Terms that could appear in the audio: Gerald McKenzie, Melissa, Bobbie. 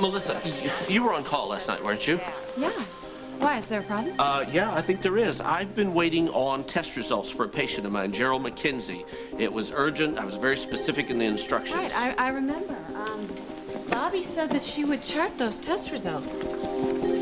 Melissa, you were on call last night, weren't you? Yeah. Why, is there a problem? Yeah, I think there is. I've been waiting on test results for a patient of mine, Gerald McKenzie. It was urgent. I was very specific in the instructions. Right, I remember. Bobbie said that she would chart those test results.